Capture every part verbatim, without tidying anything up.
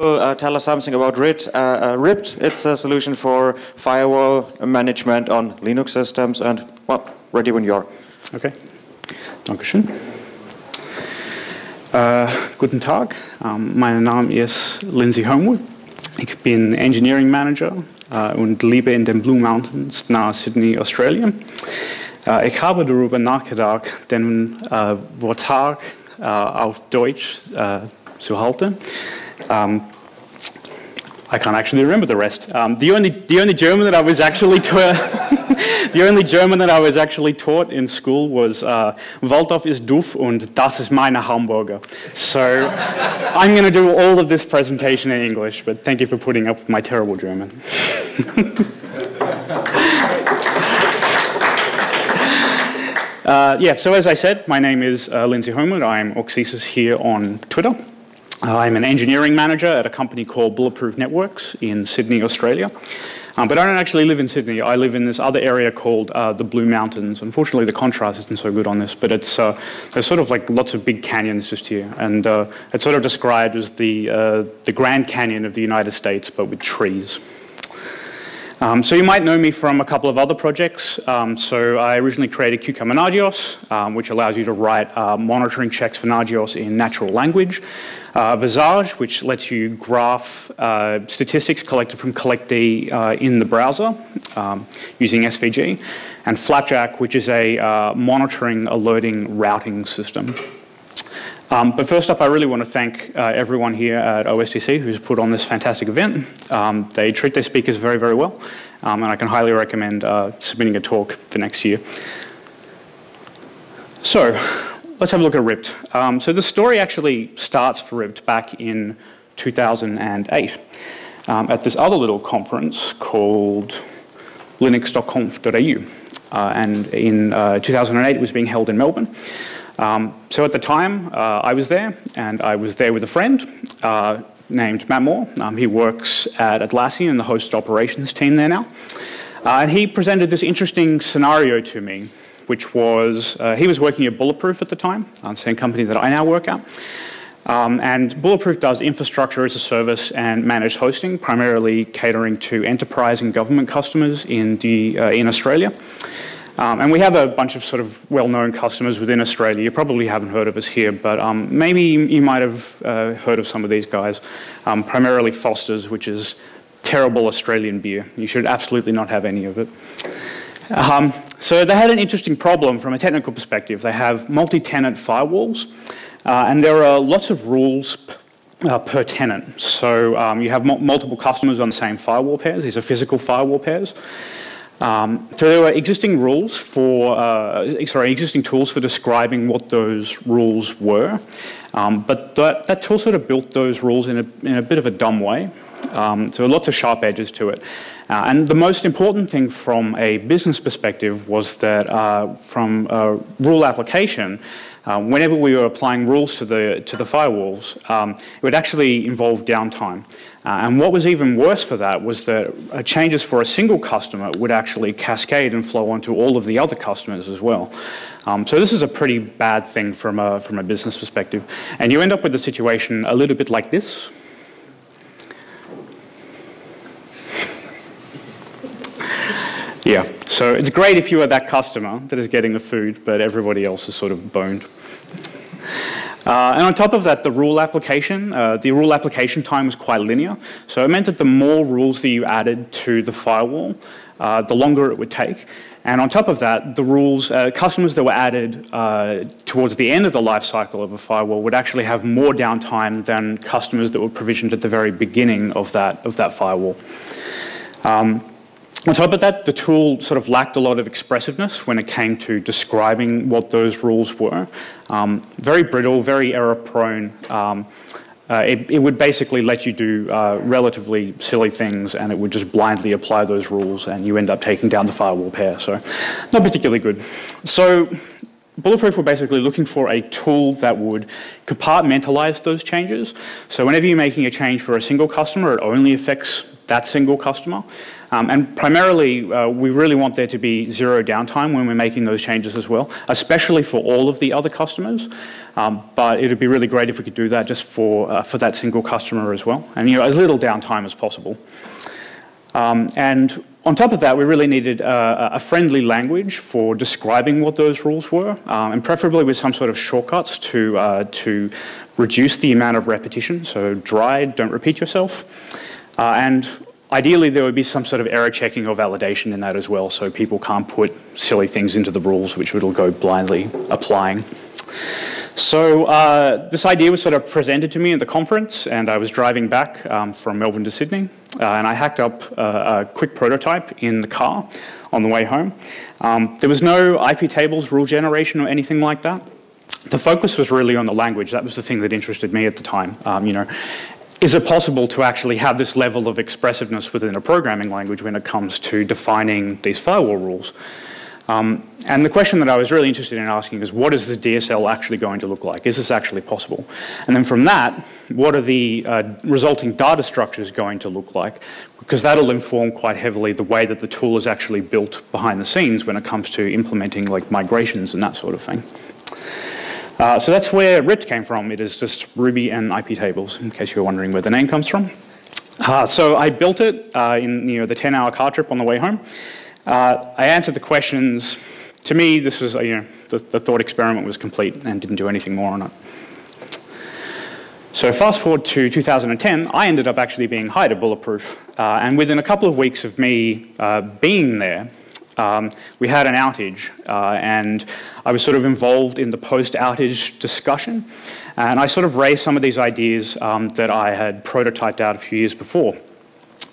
uh, tell us something about R I P, uh, uh, R I P. It's a solution for firewall management on Linux systems, and well, ready when you are. Okay. Dankeschön. Uh, guten Tag. Um, mein Name ist Lindsay Holmwood. Ich bin Engineering Manager uh, und lebe in den Blue Mountains nahe Sydney, Australien. Uh, ich habe darüber nachgedacht, den uh, Vortrag uh, auf Deutsch uh, zu halten. Um, I can't actually remember the rest. Um, the only the only German that I was actually taught the only German that I was actually taught in school was uh, Waldorf is doof und das ist meine Hamburger. So I'm going to do all of this presentation in English, but thank you for putting up with my terrible German. uh, yeah. So as I said, my name is uh, Lindsay Holmwood. I'm Auxesis here on Twitter. I'm an engineering manager at a company called Bulletproof Networks in Sydney, Australia. Um, but I don't actually live in Sydney. I live in this other area called uh, the Blue Mountains. Unfortunately, the contrast isn't so good on this, but it's uh, there's sort of like lots of big canyons just here. And uh, it's sort of described as the, uh, the Grand Canyon of the United States, but with trees. Um, so you might know me from a couple of other projects. Um, so I originally created Cucumber Nagios, um, which allows you to write uh, monitoring checks for Nagios in natural language. Uh, Visage, which lets you graph uh, statistics collected from CollectD uh, in the browser um, using S V G. And Flapjack, which is a uh, monitoring, alerting, routing system. Um, but first up, I really want to thank uh, everyone here at O S D C who's put on this fantastic event. Um, they treat their speakers very, very well, um, and I can highly recommend uh, submitting a talk for next year. So let's have a look at R I P T. Um, so the story actually starts for R I P T back in two thousand eight um, at this other little conference called linux dot conf dot A U, uh, and in uh, two thousand eight it was being held in Melbourne. Um, so at the time, uh, I was there, and I was there with a friend uh, named Matt Moore. Um, he works at Atlassian in the host operations team there now. Uh, and he presented this interesting scenario to me, which was, uh, he was working at Bulletproof at the time, the same company that I now work at. Um, and Bulletproof does infrastructure as a service and managed hosting, primarily catering to enterprise and government customers in, the, uh, in Australia. Um, and we have a bunch of sort of well-known customers within Australia. You probably haven't heard of us here, but um, maybe you might have uh, heard of some of these guys, um, primarily Foster's, which is terrible Australian beer. You should absolutely not have any of it. Um, so they had an interesting problem from a technical perspective. They have multi-tenant firewalls, uh, and there are lots of rules Uh, per tenant. So um, you have multiple customers on the same firewall pairs. These are physical firewall pairs. Um, so there were existing rules for, uh, sorry, existing tools for describing what those rules were. Um, but that, that tool sort of built those rules in a, in a bit of a dumb way. Um, so lots of sharp edges to it. Uh, and the most important thing from a business perspective was that uh, from a rule application, Uh, whenever we were applying rules to the, to the firewalls, um, it would actually involve downtime. Uh, and what was even worse for that was that uh, changes for a single customer would actually cascade and flow onto all of the other customers as well. Um, so this is a pretty bad thing from a, from a business perspective. And you end up with a situation a little bit like this. Yeah. So it's great if you are that customer that is getting the food, but everybody else is sort of boned. Uh, and on top of that, the rule application, uh, the rule application time was quite linear. So it meant that the more rules that you added to the firewall, uh, the longer it would take. And on top of that, the rules, uh, customers that were added uh, towards the end of the life cycle of a firewall would actually have more downtime than customers that were provisioned at the very beginning of that, of that firewall. Um, On top of that, the tool sort of lacked a lot of expressiveness when it came to describing what those rules were. Um, very brittle, very error-prone. Um, uh, it, it would basically let you do uh, relatively silly things, and it would just blindly apply those rules, and you end up taking down the firewall pair. So not particularly good. So Bulletproof were basically looking for a tool that would compartmentalize those changes. So whenever you're making a change for a single customer, it only affects that single customer. Um, and primarily, uh, we really want there to be zero downtime when we're making those changes as well, especially for all of the other customers. Um, but it would be really great if we could do that just for, uh, for that single customer as well. And, you know, as little downtime as possible. Um, and on top of that, we really needed a, a friendly language for describing what those rules were, um, and preferably with some sort of shortcuts to, uh, to reduce the amount of repetition. So dry, don't repeat yourself. Uh, and ideally, there would be some sort of error checking or validation in that as well, so people can't put silly things into the rules, which will go blindly applying. So uh, this idea was sort of presented to me at the conference, and I was driving back um, from Melbourne to Sydney, uh, and I hacked up uh, a quick prototype in the car on the way home. Um, there was no iptables rule generation or anything like that. The focus was really on the language. That was the thing that interested me at the time. Um, you know, is it possible to actually have this level of expressiveness within a programming language when it comes to defining these firewall rules? Um, and the question that I was really interested in asking is, what is the D S L actually going to look like? Is this actually possible? And then from that, what are the uh, resulting data structures going to look like? Because that'll inform quite heavily the way that the tool is actually built behind the scenes when it comes to implementing like migrations and that sort of thing. Uh, so that's where R I P T came from. It is just Ruby and iptables, in case you're wondering where the name comes from. Uh, so I built it uh, in you know, the ten hour car trip on the way home. Uh, I answered the questions. To me, this was, you know, the, the thought experiment was complete and didn't do anything more on it. So fast forward to two thousand ten, I ended up actually being hired at Bulletproof. Uh, and within a couple of weeks of me uh, being there, um, we had an outage. Uh, and I was sort of involved in the post-outage discussion. And I sort of raised some of these ideas um, that I had prototyped out a few years before.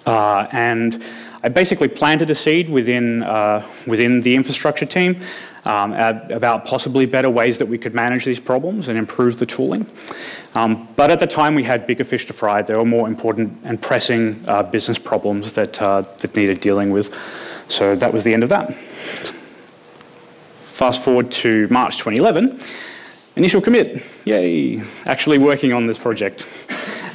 Uh, and I basically planted a seed within, uh, within the infrastructure team um, about possibly better ways that we could manage these problems and improve the tooling. Um, but at the time, we had bigger fish to fry. There were more important and pressing uh, business problems that, uh, that needed dealing with. So that was the end of that. Fast forward to March twenty eleven. Initial commit. Yay. Actually working on this project.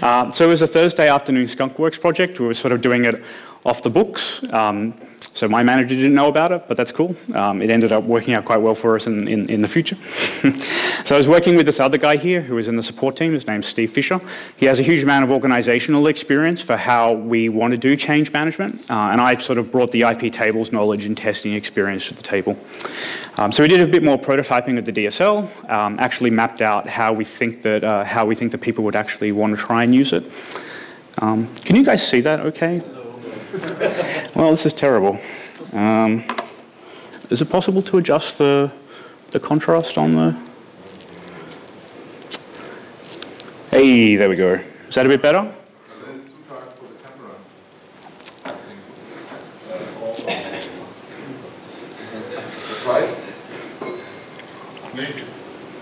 Uh, so it was a Thursday afternoon skunkworks project. We were sort of doing it off the books. Um, so my manager didn't know about it, but that's cool. Um, it ended up working out quite well for us in, in, in the future. So I was working with this other guy here who was in the support team. His name's Steve Fisher. He has a huge amount of organizational experience for how we want to do change management. Uh, and I sort of brought the iptables knowledge and testing experience to the table. Um, so we did a bit more prototyping of the D S L, um, actually mapped out how we think that, uh, how we think that people would actually want to try and use it. Um, can you guys see that okay? Well, this is terrible. Um, is it possible to adjust the, the contrast on the... Hey, there we go. Is that a bit better?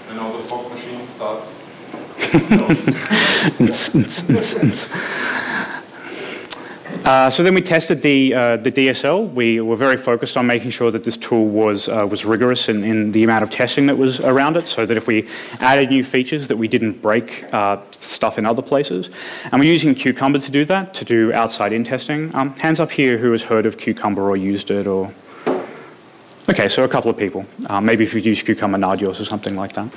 And all the fog machine starts. it's, it's, it's, it's. Uh, so then we tested the, uh, the D S L. We were very focused on making sure that this tool was, uh, was rigorous in, in the amount of testing that was around it, so that if we added new features that we didn't break uh, stuff in other places. And we're using Cucumber to do that, to do outside-in testing. Um, hands up here who has heard of Cucumber or used it or... Okay, so a couple of people. Uh, maybe if you'd use Cucumber Nagios or something like that.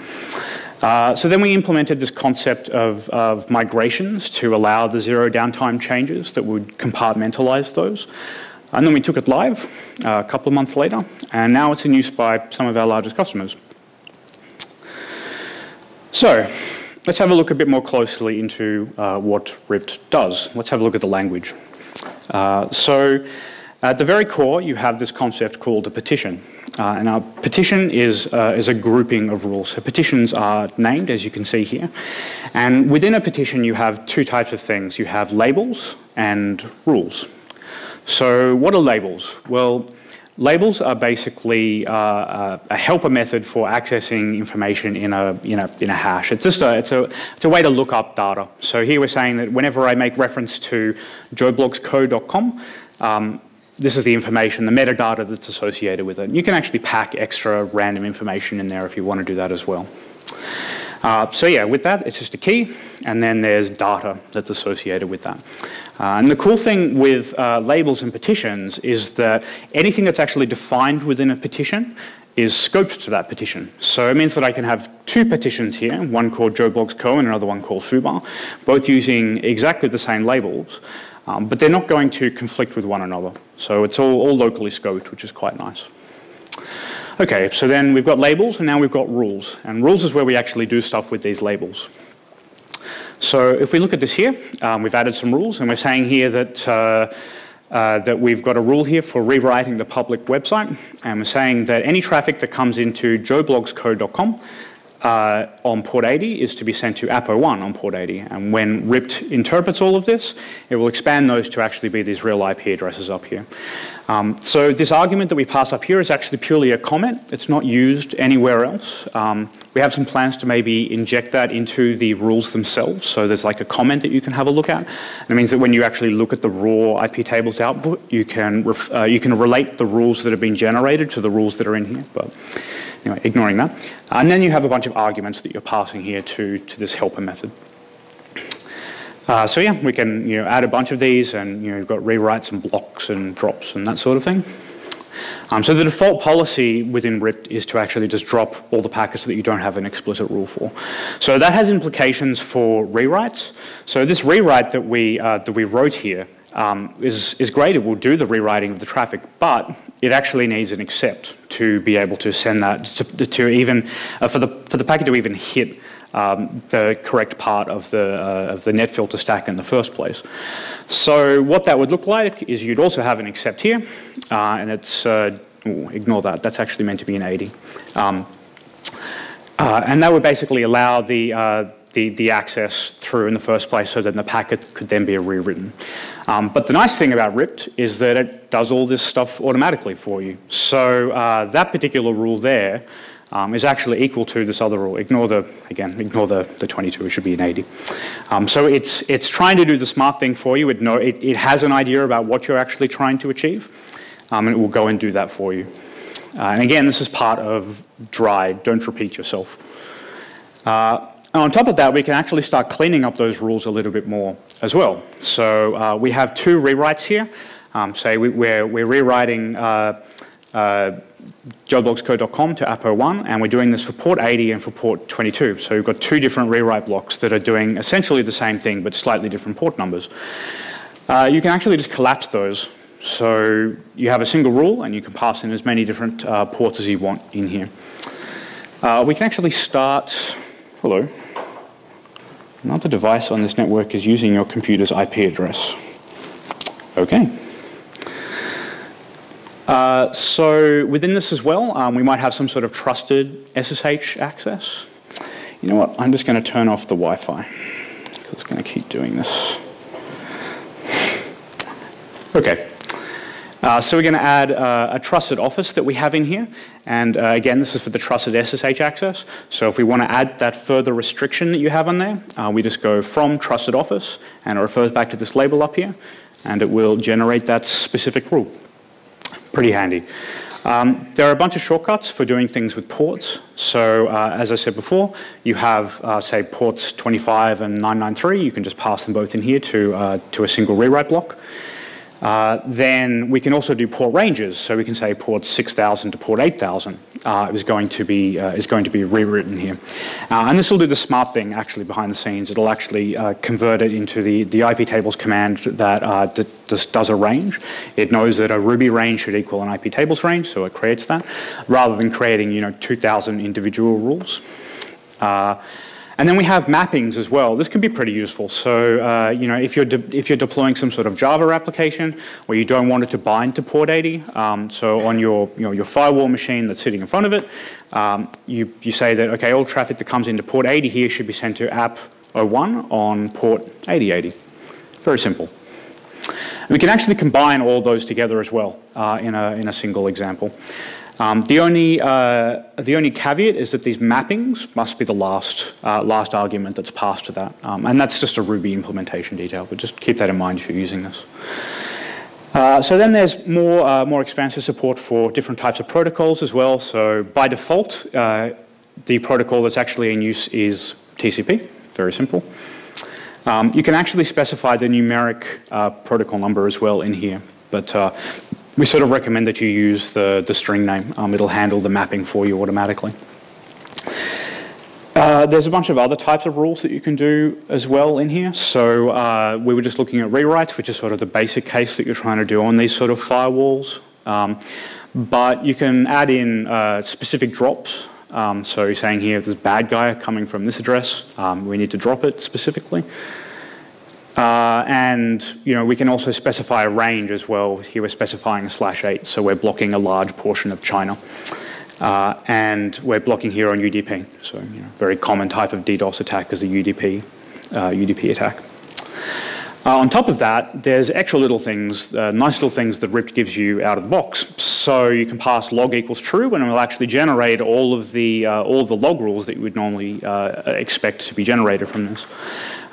Uh, so then we implemented this concept of, of migrations to allow the zero downtime changes that would compartmentalize those. And then we took it live uh, a couple of months later, and now it's in use by some of our largest customers. So let's have a look a bit more closely into uh, what R I P T does. Let's have a look at the language. Uh, so at the very core, you have this concept called a petition. Uh, and our petition is, uh, is a grouping of rules. So petitions are named, as you can see here. And within a petition, you have two types of things. You have labels and rules. So what are labels? Well, labels are basically uh, a helper method for accessing information in a, in a, in a hash. It's just a, it's a, it's a way to look up data. So here we're saying that whenever I make reference to joeblogsco dot com, um, this is the information, the metadata that's associated with it. You can actually pack extra random information in there if you want to do that as well. Uh, so yeah, with that, it's just a key, and then there's data that's associated with that. Uh, and the cool thing with uh, labels and petitions is that anything that's actually defined within a petition is scoped to that petition. So it means that I can have two petitions here, one called Joe Bloggs Co and another one called Fubar, both using exactly the same labels, um, but they're not going to conflict with one another. So it's all, all locally scoped, which is quite nice. Okay, so then we've got labels, and now we've got rules. And rules is where we actually do stuff with these labels. So if we look at this here, um, we've added some rules, and we're saying here that uh, Uh, that we've got a rule here for rewriting the public website, and we're saying that any traffic that comes into joe blogs co dot com uh, on port eighty is to be sent to app zero one on port eighty, and when R I P T interprets all of this, it will expand those to actually be these real I P addresses up here. Um, so this argument that we pass up here is actually purely a comment. It's not used anywhere else. Um, we have some plans to maybe inject that into the rules themselves. So there's like a comment that you can have a look at. And it means that when you actually look at the raw I P tables output, you can ref uh, you can relate the rules that have been generated to the rules that are in here. But anyway, ignoring that. And then you have a bunch of arguments that you're passing here to, to this helper method. Uh, so yeah, we can you know, add a bunch of these, and you know, you've got rewrites and blocks and drops and that sort of thing. Um, so the default policy within R I P T is to actually just drop all the packets that you don't have an explicit rule for. So that has implications for rewrites. So this rewrite that we, uh, that we wrote here um, is, is great. It will do the rewriting of the traffic, but it actually needs an accept to be able to send that, to, to even, uh, for, the, for the packet to even hit Um, the correct part of the, uh, of the net filter stack in the first place. So what that would look like is you'd also have an accept here, uh, and it's, uh, ooh, ignore that, that's actually meant to be an eighty. Um, uh, and that would basically allow the, uh, the, the access through in the first place, so that the packet could then be rewritten. Um, but the nice thing about R I P T is that it does all this stuff automatically for you. So uh, that particular rule there Um, is actually equal to this other rule. Ignore the, again, ignore the, the twenty-two, it should be an eighty. Um, so it's, it's trying to do the smart thing for you. It, know, it, it has an idea about what you're actually trying to achieve, um, and it will go and do that for you. Uh, and again, this is part of dry, don't repeat yourself. Uh, And on top of that, we can actually start cleaning up those rules a little bit more as well. So uh, we have two rewrites here. Um, say we, we're, we're rewriting uh, uh, joe blogs co dot com to app zero one, and we're doing this for port eighty and for port twenty-two. So we've got two different rewrite blocks that are doing essentially the same thing but slightly different port numbers. Uh, you can actually just collapse those. So you have a single rule, and you can pass in as many different uh, ports as you want in here. Uh, we can actually start... Hello. Another device on this network is using your computer's I P address. Okay. Uh, so within this as well, um, we might have some sort of trusted S S H access. You know what? I'm just going to turn off the Wi-Fi, because it's going to keep doing this. Okay. Uh, so we're going to add uh, a trusted office that we have in here. And uh, again, this is for the trusted S S H access. So if we want to add that further restriction that you have on there, uh, we just go from trusted office, and it refers back to this label up here, and it will generate that specific rule. Pretty handy. Um, there are a bunch of shortcuts for doing things with ports. So uh, as I said before, you have, uh, say, ports twenty-five and nine ninety-three. You can just pass them both in here to, uh, to a single rewrite block. Uh, then we can also do port ranges. So we can say port six thousand to port eight thousand uh, is going to be, uh, is going to be rewritten here. Uh, and this will do the smart thing, actually, behind the scenes. It'll actually uh, convert it into the, the I P tables command that uh, just does a range. It knows that a Ruby range should equal an I P tables range, so it creates that, rather than creating you know, two thousand individual rules. Uh, And then we have mappings as well. This can be pretty useful. So uh, you know, if you're, de if you're deploying some sort of Java application where you don't want it to bind to port eighty, um, so on your, you know, your firewall machine that's sitting in front of it, um, you, you say that, okay, all traffic that comes into port eighty here should be sent to app zero one on port eighty eighty. Very simple. And we can actually combine all those together as well uh, in, a, in a single example. Um, the only uh, the only caveat is that these mappings must be the last uh, last argument that's passed to that, um, and that's just a Ruby implementation detail. But just keep that in mind if you're using this. Uh, so then there's more, uh, more expansive support for different types of protocols as well. So by default, uh, the protocol that's actually in use is T C P, very simple. Um, you can actually specify the numeric uh, protocol number as well in here, but uh, we sort of recommend that you use the, the string name. Um, it'll handle the mapping for you automatically. Uh, there's a bunch of other types of rules that you can do as well in here. So uh, we were just looking at rewrites, which is sort of the basic case that you're trying to do on these sort of firewalls. Um, but you can add in uh, specific drops. Um, so you're saying here, if there's a bad guy coming from this address, um, we need to drop it specifically. Uh, and you know, we can also specify a range as well. Here we're specifying a slash eight, so we're blocking a large portion of China. Uh, and we're blocking here on U D P, so you know, very common type of DDoS attack is a U D P, uh, U D P attack. Uh, on top of that, there's extra little things, uh, nice little things that R I P gives you out of the box. So you can pass log equals true, and it will actually generate all of the uh, all of the log rules that you would normally uh, expect to be generated from this.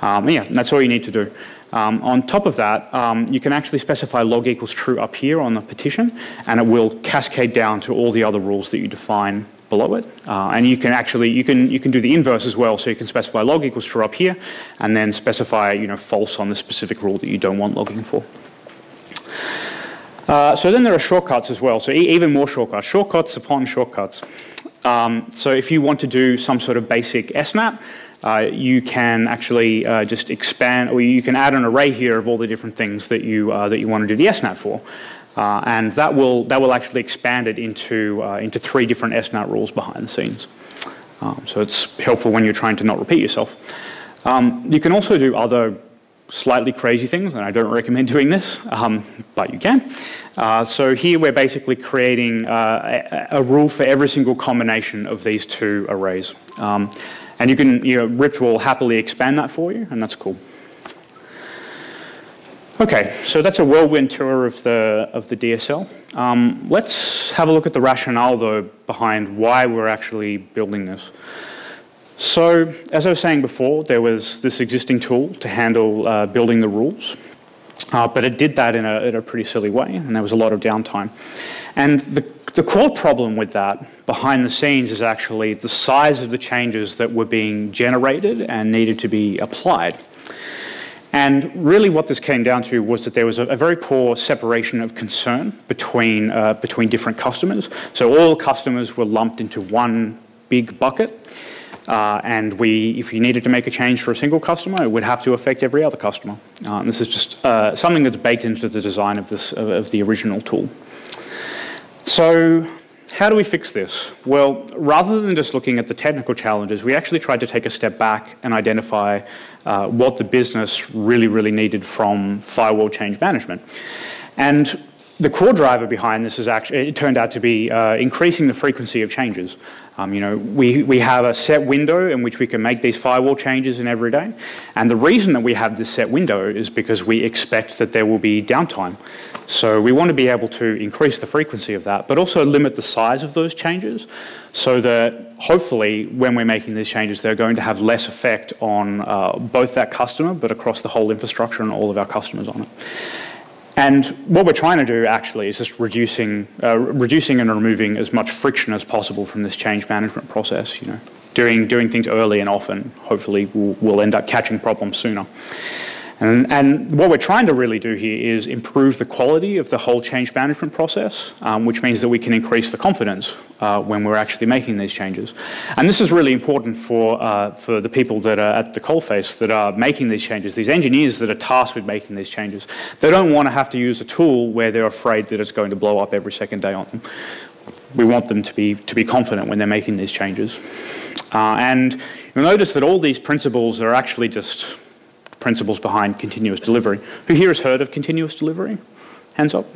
Um, yeah, that's all you need to do. Um, on top of that, um, you can actually specify log equals true up here on the petition, and it will cascade down to all the other rules that you define below it. Uh, and you can actually, you can, you can do the inverse as well, so you can specify log equals true up here, and then specify, you know, false on the specific rule that you don't want logging for. Uh, so then there are shortcuts as well, so e even more shortcuts, shortcuts upon shortcuts. Um, so if you want to do some sort of basic S NAT, Uh, you can actually uh, just expand, or you can add an array here of all the different things that you uh, that you want to do the S NAT for, uh, and that will that will actually expand it into uh, into three different S NAT rules behind the scenes. Um, so it's helpful when you're trying to not repeat yourself. Um, you can also do other slightly crazy things, and I don't recommend doing this, um, but you can. Uh, so here we're basically creating uh, a, a rule for every single combination of these two arrays. Um, And you can, you know, R I P will happily expand that for you, and that's cool. Okay, so that's a whirlwind tour of the of the D S L. Um, let's have a look at the rationale, though, behind why we're actually building this. So, as I was saying before, there was this existing tool to handle uh, building the rules, uh, but it did that in a, in a pretty silly way, and there was a lot of downtime. And the, the core problem with that behind the scenes is actually the size of the changes that were being generated and needed to be applied. And really what this came down to was that there was a, a very poor separation of concern between, uh, between different customers. So all customers were lumped into one big bucket. Uh, and we, if you needed to make a change for a single customer, it would have to affect every other customer. Uh, and this is just uh, something that's baked into the design of, this, of, of the original tool. So how do we fix this? Well, rather than just looking at the technical challenges, we actually tried to take a step back and identify uh, what the business really, really needed from firewall change management. And the core driver behind this is actually, it turned out to be uh, increasing the frequency of changes. Um, you know, we, we have a set window in which we can make these firewall changes in every day. And the reason that we have this set window is because we expect that there will be downtime. So we want to be able to increase the frequency of that, but also limit the size of those changes so that hopefully when we're making these changes, they're going to have less effect on uh, both that customer, but across the whole infrastructure and all of our customers on it. And what we're trying to do actually is just reducing, uh, reducing and removing as much friction as possible from this change management process. You know, doing, doing things early and often, hopefully we'll, we'll end up catching problems sooner. And, and what we're trying to really do here is improve the quality of the whole change management process, um, which means that we can increase the confidence uh, when we're actually making these changes. And this is really important for, uh, for the people that are at the coalface that are making these changes, these engineers that are tasked with making these changes. They don't want to have to use a tool where they're afraid that it's going to blow up every second day on them. We want them to be, to be confident when they're making these changes. Uh, and you'll notice that all these principles are actually just principles behind continuous delivery. Who here has heard of continuous delivery? Hands up.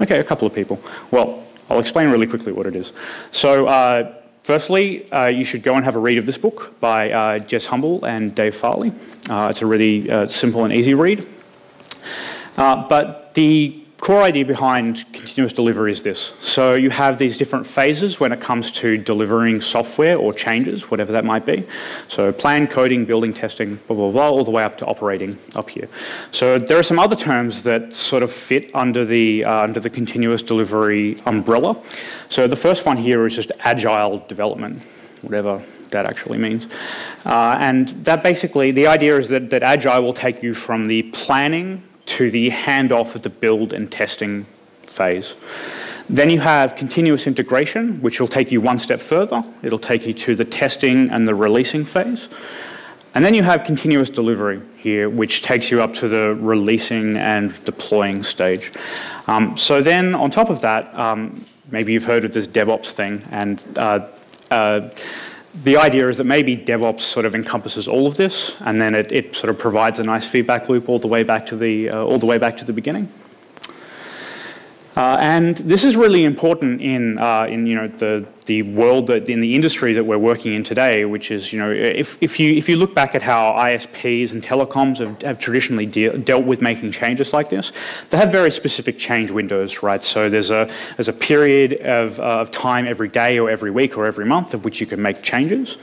Okay, a couple of people. Well, I'll explain really quickly what it is. So uh, firstly, uh, you should go and have a read of this book by uh, Jess Humble and Dave Farley. Uh, it's a really uh, simple and easy read. Uh, but the core idea behind continuous delivery is this. So you have these different phases when it comes to delivering software or changes, whatever that might be. So plan, coding, building, testing, blah, blah, blah, all the way up to operating up here. So there are some other terms that sort of fit under the, uh, under the continuous delivery umbrella. So the first one here is just agile development, whatever that actually means. Uh, and that basically, the idea is that, that agile will take you from the planning to the handoff of the build and testing phase. Then you have continuous integration, which will take you one step further. It'll take you to the testing and the releasing phase. And then you have continuous delivery here, which takes you up to the releasing and deploying stage. Um, so then on top of that, um, maybe you've heard of this DevOps thing, and uh, uh, the idea is that maybe DevOps sort of encompasses all of this, and then it, it sort of provides a nice feedback loop all the way back to the uh, all the way back to the beginning. Uh, and this is really important in uh, in you know the the world that in the industry that we're working in today, which is you know if if you if you look back at how I S Ps and telecoms have, have traditionally de dealt with making changes like this, they have very specific change windows, right? So there's a there's a period of uh, of time every day or every week or every month of which you can make changes,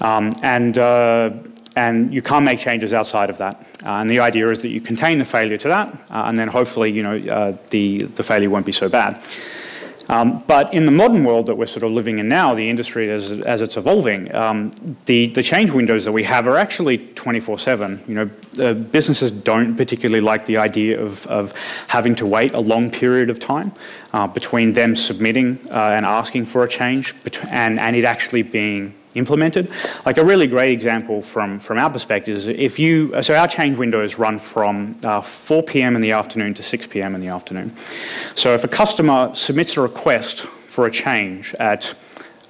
um, and. Uh, And you can't make changes outside of that. Uh, and the idea is that you contain the failure to that, uh, and then hopefully, you know, uh, the, the failure won't be so bad. Um, but in the modern world that we're sort of living in now, the industry as, as it's evolving, um, the, the change windows that we have are actually twenty-four seven. You know, uh, businesses don't particularly like the idea of, of having to wait a long period of time uh, between them submitting uh, and asking for a change and, and it actually being implemented. Like a really great example from, from our perspective is if you, so our change windows run from uh, four p m in the afternoon to six p m in the afternoon. So if a customer submits a request for a change at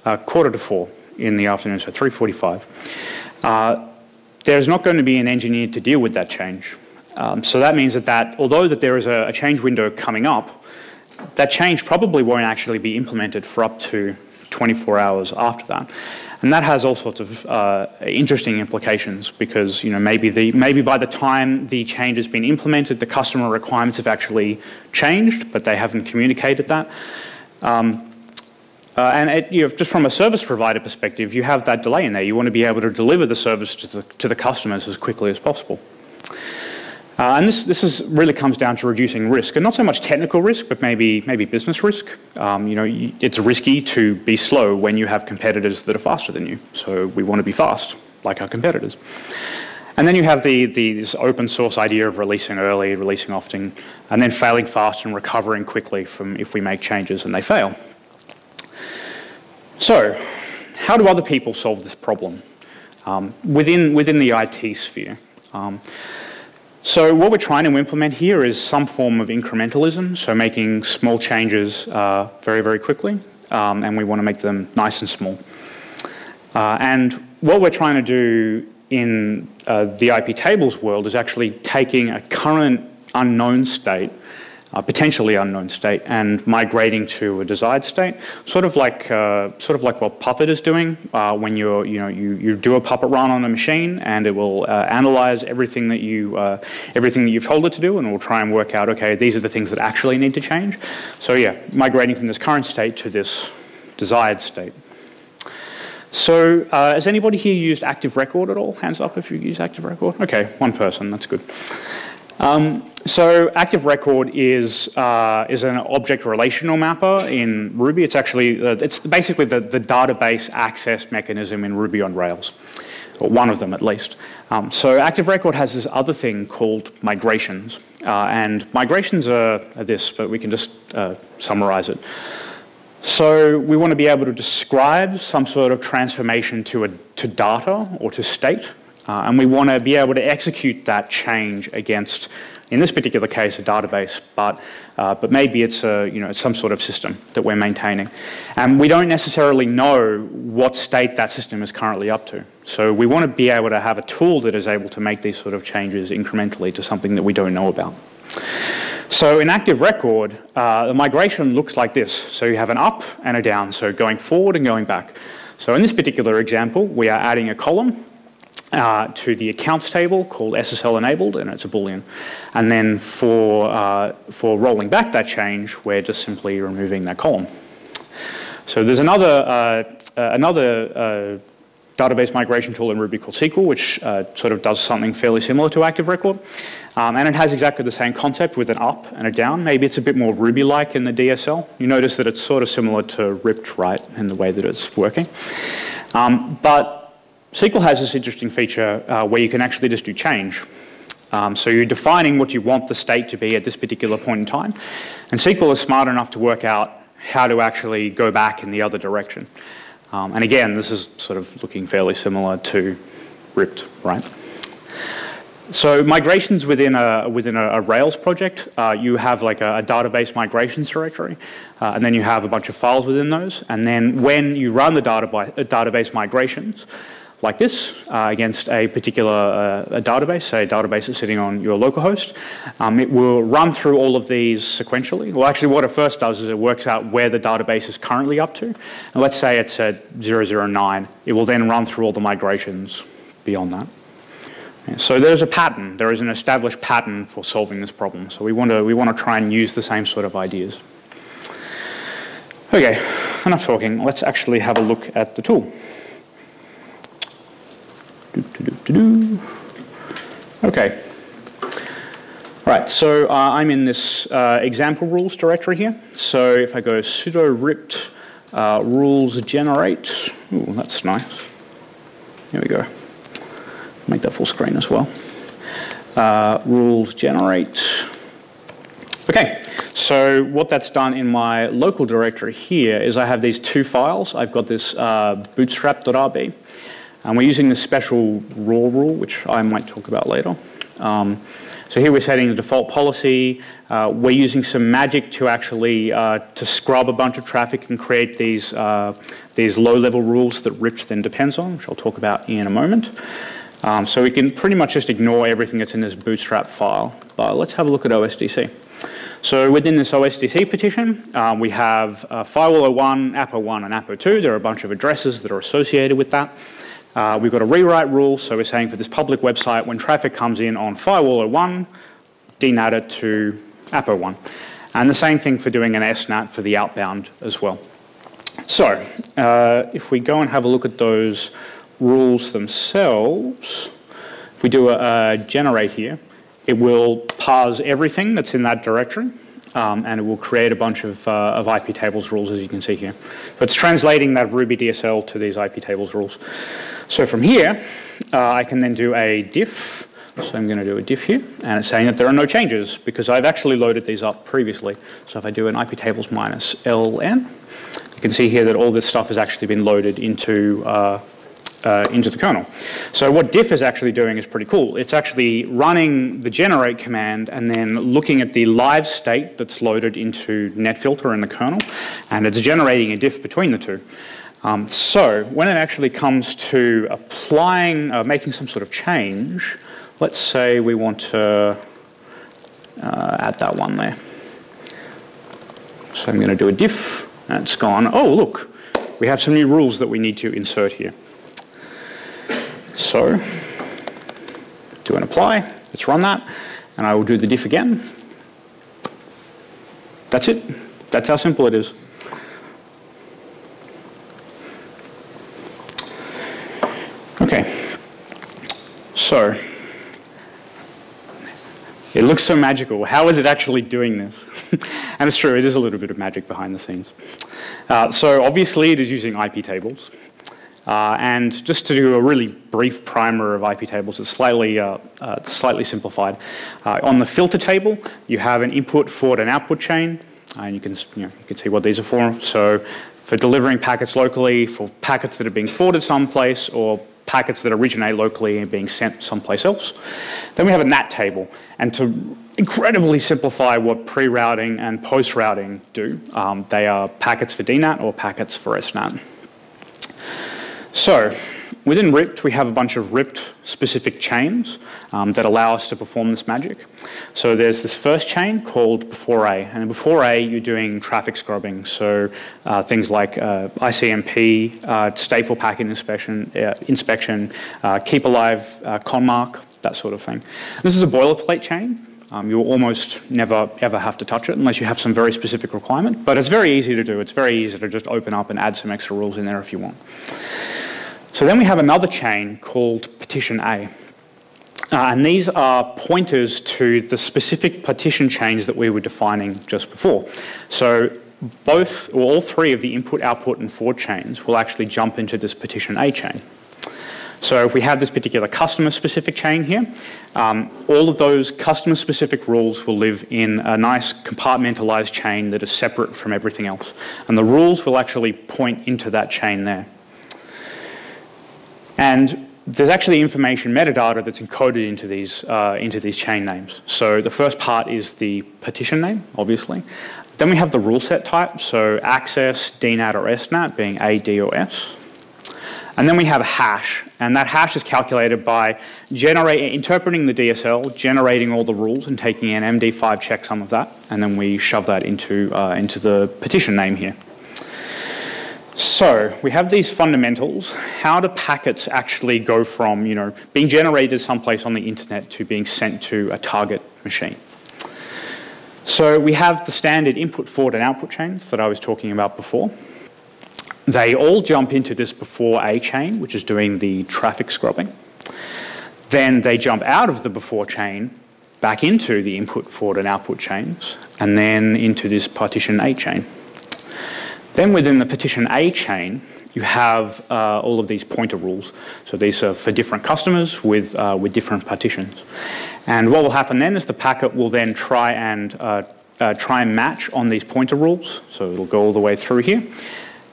uh, quarter to four in the afternoon, so three forty-five, uh, there's not going to be an engineer to deal with that change. Um, so that means that, that although that there is a, a change window coming up, that change probably won't actually be implemented for up to twenty-four hours after that. And that has all sorts of uh, interesting implications because, you know, maybe, the, maybe by the time the change has been implemented, the customer requirements have actually changed, but they haven't communicated that. Um, uh, and it, you know, just from a service provider perspective, you have that delay in there. You want to be able to deliver the service to the, to the customers as quickly as possible. Uh, and this, this is, really comes down to reducing risk, and not so much technical risk, but maybe, maybe business risk. Um, you know, it's risky to be slow when you have competitors that are faster than you. So we want to be fast, like our competitors. And then you have the, the, this open source idea of releasing early, releasing often, and then failing fast and recovering quickly from if we make changes and they fail. So how do other people solve this problem um, within, within the I T sphere? Um, So what we're trying to implement here is some form of incrementalism, so making small changes uh, very, very quickly, um, and we want to make them nice and small. Uh, and what we're trying to do in uh, the iptables world is actually taking a current unknown state, a potentially unknown state, and migrating to a desired state, sort of like uh, sort of like what Puppet is doing. Uh, when you're you know you you do a Puppet run on a machine, and it will uh, analyze everything that you uh, everything that you've told it to do, and it will try and work out, okay, these are the things that actually need to change. So yeah, migrating from this current state to this desired state. So uh, has anybody here used Active Record at all? Hands up if you use Active Record. Okay, one person. That's good. Um, so Active Record is uh, is an object relational mapper in Ruby. It's actually uh, it's basically the, the database access mechanism in Ruby on Rails, or one of them at least. Um, so Active Record has this other thing called migrations, uh, and migrations are, are this, but we can just uh, summarize it. So we want to be able to describe some sort of transformation to a to data or to state. Uh, and we want to be able to execute that change against, in this particular case, a database, but uh, but maybe it's a you know it's some sort of system that we're maintaining, and we don't necessarily know what state that system is currently up to. So we want to be able to have a tool that is able to make these sort of changes incrementally to something that we don't know about. So in Active Record, uh, the migration looks like this. So you have an up and a down, so going forward and going back. So in this particular example, we are adding a column. uh, to the accounts table called S S L enabled, and it's a Boolean. And then for, uh, for rolling back that change, we're just simply removing that column. So there's another, uh, another uh, database migration tool in Ruby called Sequel, which uh, sort of does something fairly similar to Active Record. Um, and it has exactly the same concept with an up and a down. Maybe it's a bit more Ruby-like in the D S L. You notice that it's sort of similar to ripped right in the way that it's working. Um, but Sequel has this interesting feature uh, where you can actually just do change. Um, so you're defining what you want the state to be at this particular point in time. And Sequel is smart enough to work out how to actually go back in the other direction. Um, and again, this is sort of looking fairly similar to ripped, right? So migrations within a, within a, a Rails project, uh, you have like a, a database migrations directory, uh, and then you have a bunch of files within those. And then when you run the database, database migrations like this uh, against a particular uh, a database, say a database that's sitting on your localhost, um, it will run through all of these sequentially. Well, actually what it first does is it works out where the database is currently up to. And let's say it's at zero zero nine. It will then run through all the migrations beyond that. So there's a pattern. There is an established pattern for solving this problem. So we want to we want to try and use the same sort of ideas. Okay, enough talking. Let's actually have a look at the tool. Okay. Right. So uh, I'm in this uh, example rules directory here. So if I go sudo ript uh, rules generate, ooh, that's nice. Here we go. Make that full screen as well. Uh, rules generate. Okay, so what that's done in my local directory here is I have these two files. I've got this uh, bootstrap.rb, and we're using this special raw rule, which I might talk about later. Um, so here we're setting the default policy. Uh, we're using some magic to actually uh, to scrub a bunch of traffic and create these uh, these low-level rules that ript then depends on, which I'll talk about in a moment. Um, so we can pretty much just ignore everything that's in this bootstrap file. But let's have a look at O S D C. So within this O S D C petition, um, we have uh, firewall zero one, app zero one, and app zero two. There are a bunch of addresses that are associated with that. Uh, we've got a rewrite rule. So we're saying for this public website, when traffic comes in on firewall zero one, D NAT it to app zero one. And the same thing for doing an S NAT for the outbound as well. So uh, if we go and have a look at those rules themselves, if we do a, a generate here, it will parse everything that's in that directory, um, and it will create a bunch of, uh, of I P tables rules, as you can see here. But it's translating that Ruby D S L to these I P tables rules. So from here, uh, I can then do a diff. So I'm going to do a diff here, and it's saying that there are no changes because I've actually loaded these up previously. So if I do an I P tables minus L N, you can see here that all this stuff has actually been loaded into uh, Uh, into the kernel. So what diff is actually doing is pretty cool. It's actually running the generate command and then looking at the live state that's loaded into netfilter in the kernel, and it's generating a diff between the two. Um, so when it actually comes to applying, uh, making some sort of change, let's say we want to uh, add that one there. So I'm going to do a diff, and it's gone, oh look, we have some new rules that we need to insert here. So do an apply, let's run that, and I will do the diff again. That's it. That's how simple it is. Okay. So it looks so magical. How is it actually doing this? And it's true, it is a little bit of magic behind the scenes. Uh, so obviously it is using I P tables. Uh, and just to do a really brief primer of I P tables, it's slightly, uh, uh, slightly simplified. Uh, on the filter table, you have an input, forward, and output chain, and you can, you know, you can see what these are for. So for delivering packets locally, for packets that are being forwarded someplace, or packets that originate locally and being sent someplace else. Then we have a NAT table, and to incredibly simplify what pre-routing and post-routing do, um, they are packets for D NAT or packets for S NAT. So Within R I P T, we have a bunch of R I P T-specific chains um, that allow us to perform this magic. So there's this first chain called before A, and before A, you're doing traffic scrubbing. So uh, things like uh, I C M P, uh, stateful packet inspection, uh, inspection, uh, keep alive, uh, Conmark, that sort of thing. This is a boilerplate chain. Um, you'll almost never, ever have to touch it unless you have some very specific requirement. But it's very easy to do. It's very easy to just open up and add some extra rules in there if you want. So then we have another chain called partition A. Uh, and these are pointers to the specific partition chains that we were defining just before. So both, or all three of the input, output, and forward chains will actually jump into this partition A chain. So if we have this particular customer-specific chain here, um, all of those customer-specific rules will live in a nice compartmentalized chain that is separate from everything else. And the rules will actually point into that chain there. And there's actually information metadata that's encoded into these, uh, into these chain names. So the first part is the partition name, obviously. Then we have the rule set type, so access, D NAT or S NAT being A, D or S. And then we have a hash, and that hash is calculated by generate, interpreting the D S L, generating all the rules, and taking an M D five checksum of that, and then we shove that into, uh, into the partition name here. So we have these fundamentals. How do packets actually go from, you know, being generated someplace on the internet to being sent to a target machine? So we have the standard input, forward, and output chains that I was talking about before. They all jump into this before A chain, which is doing the traffic scrubbing. Then they jump out of the before chain back into the input, forward, and output chains, and then into this partition A chain. Then within the partition A chain, you have uh, all of these pointer rules. So these are for different customers with, uh, with different partitions. And what will happen then is the packet will then try and, uh, uh, try and match on these pointer rules. So it'll go all the way through here.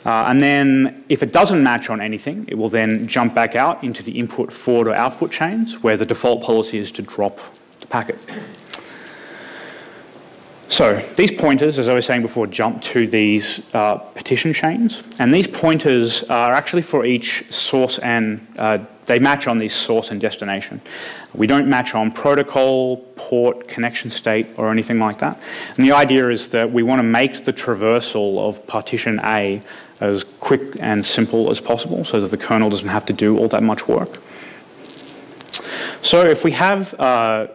Uh, and then if it doesn't match on anything, it will then jump back out into the input, forward, or output chains, where the default policy is to drop the packet. So these pointers, as I was saying before, jump to these uh, partition chains. And these pointers are actually for each source and uh, they match on these source and destination. We don't match on protocol, port, connection state, or anything like that. And the idea is that we want to make the traversal of partition A as quick and simple as possible so that the kernel doesn't have to do all that much work. So if we have uh,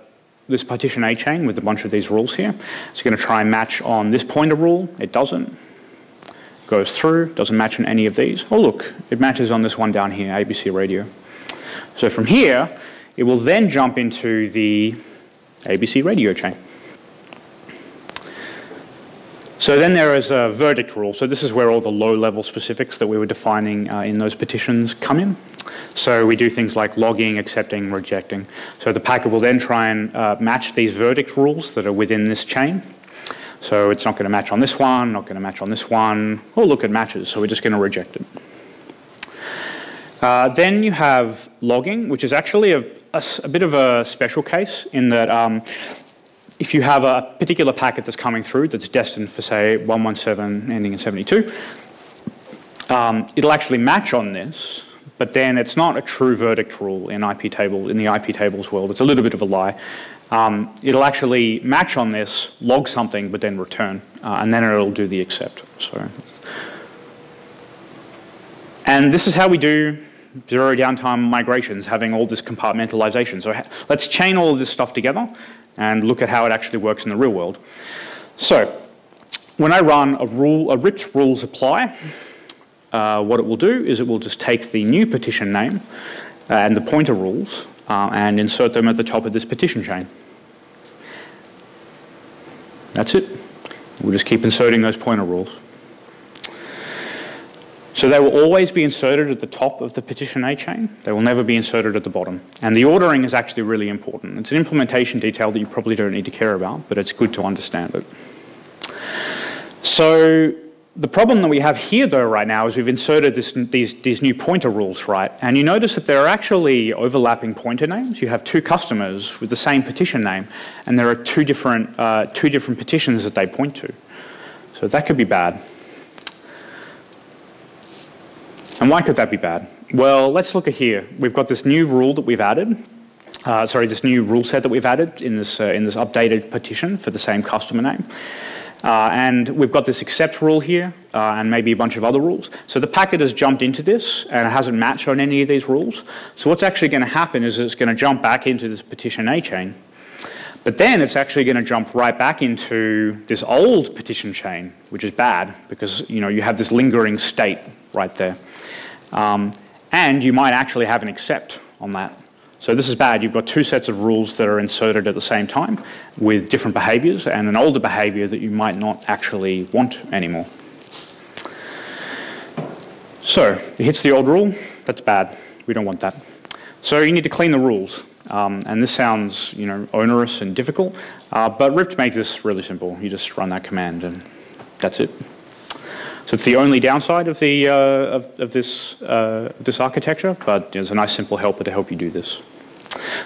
this partition A chain with a bunch of these rules here. It's going to try and match on this pointer rule. It doesn't. Goes through. Doesn't match on any of these. Oh, look. It matches on this one down here, A B C radio. So from here, it will then jump into the A B C radio chain. So then there is a verdict rule. So this is where all the low-level specifics that we were defining uh, in those petitions come in. So we do things like logging, accepting, rejecting. So the packet will then try and uh, match these verdict rules that are within this chain. So it's not going to match on this one, not going to match on this one. Oh, look, it matches, so we're just going to reject it. Uh, then you have logging, which is actually a, a, a bit of a special case in that um, if you have a particular packet that's coming through that's destined for, say, one one seven ending in seventy-two, um, it'll actually match on this, but then it's not a true verdict rule in I P table, in the I P tables world. It's a little bit of a lie. Um, it'll actually match on this, log something, but then return, uh, and then it'll do the accept. So, and this is how we do zero downtime migrations, having all this compartmentalization. So let's chain all of this stuff together and look at how it actually works in the real world. So when I run a rule, a R I P T rules apply, uh, what it will do is it will just take the new partition name and the pointer rules uh, and insert them at the top of this partition chain. That's it. We'll just keep inserting those pointer rules. So they will always be inserted at the top of the partition A chain. They will never be inserted at the bottom. And the ordering is actually really important. It's an implementation detail that you probably don't need to care about, but it's good to understand it. So the problem that we have here, though, right now is we've inserted this, these, these new pointer rules, right? And you notice that there are actually overlapping pointer names. You have two customers with the same partition name, and there are two different, uh, two different partitions that they point to. So that could be bad. And why could that be bad? Well, let's look at here. We've got this new rule that we've added. Uh, sorry, this new rule set that we've added in this, uh, in this updated petition for the same customer name. Uh, and we've got this accept rule here uh, and maybe a bunch of other rules. So the packet has jumped into this and it hasn't matched on any of these rules. So what's actually going to happen is it's going to jump back into this petition A chain. But then it's actually going to jump right back into this old petition chain, which is bad because, you know, you have this lingering state right there. Um, and you might actually have an accept on that. So this is bad. You've got two sets of rules that are inserted at the same time with different behaviors and an older behavior that you might not actually want anymore. So it hits the old rule. That's bad. We don't want that. So you need to clean the rules. Um, and this sounds, you know, onerous and difficult, uh, but R I P T makes this really simple. You just run that command and that's it. So it's the only downside of, the, uh, of, of this, uh, this architecture, but there's a nice simple helper to help you do this.